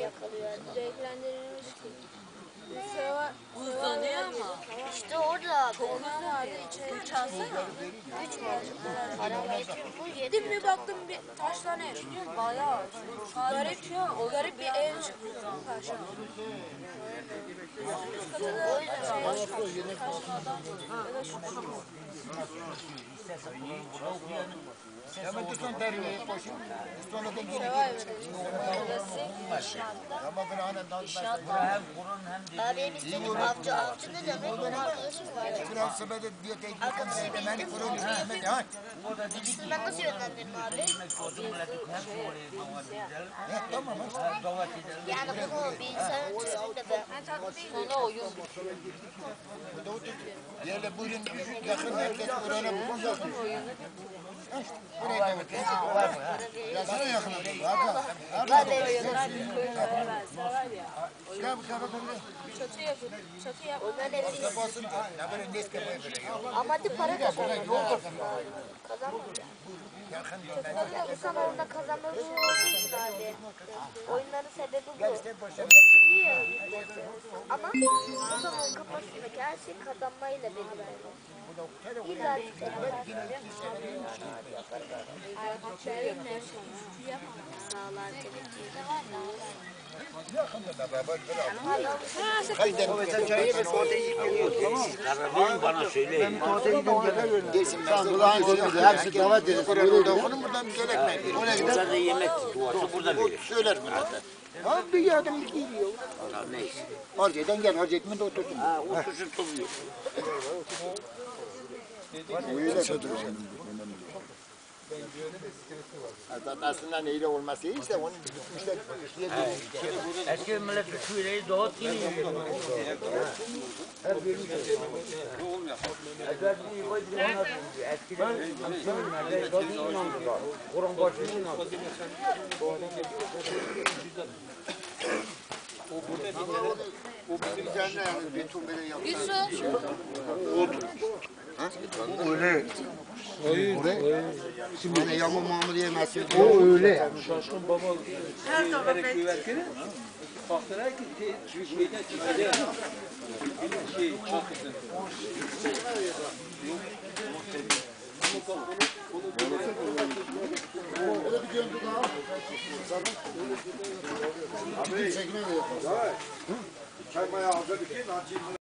yakalıyor. Renklendirilmiş Buzda ne ama? İşte orada. Onlar vardı içeri çalsana. 3 mü olacak? Gittim bir baktım bir taş tane yaşıyor. Bayağı. Garip ya. O garip bir ev çıkıyor. Karşıma. O yüzden karşıma adam. Ya da şu. Hemen tutun terbiyeyi koşun. Sonra da geri geri. Ağabeyim istedim avcı ne demek? Onun arkadaşım vardı. Arkadaşı bildim. İkisini ben nasıl yönlendirdim abi? Yani bunu bir insanın tüzünde ben. Sonra oyun. Yerle buyurun yakın herkes orana bulunacak. Buraya demek. Sana yakın. Çatı yap. Ama de para kazanmıyor. Kazanmıyor. Çatıda da insanlarında kazanmalı olduğu için abi. Oyunların sebebi bu. Ama insanların kafasındaki her şey kazanmayla belirlenir. İlla bir sebebi. Sağlar gerektiği de var mı? Bana söyleyin. Hepsi davet edin. Burada yemek duası burada verir. Söyler mi zaten? Abi yardım gidiyor. Neyse. Harcaydan gel, harcayetmen de otursun. Ha, otursun topluyor. Uyuyla çatıracağım. Aslında neyle olması iyiyse onun bütmüşler. Eski millet bir köyleyi dağıt gibi yiyor. Her birini görüyor. Ben eskilerin inandılar. Kur'an başını inandılar. O burada bir tane, o bizim üzerine yani beton böyle yaptılar. O öyle. Öyle. Şimdi yağma mamı diyemezsin. O öyle. Şaşkın baba. Her zaman bekliyor. Baktılar ki şeyden çıkıyor. Şey çok güzel. Onu bir gömdük ha. Abi çekme de yapalım. Çekmeye hazır bir şey.